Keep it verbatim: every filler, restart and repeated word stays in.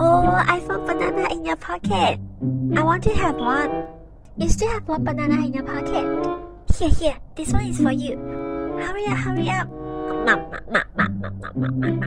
Oh, I found banana in your pocket. I want to have one. You still have one banana in your pocket. Here, here, this one is for you. Hurry up, hurry up.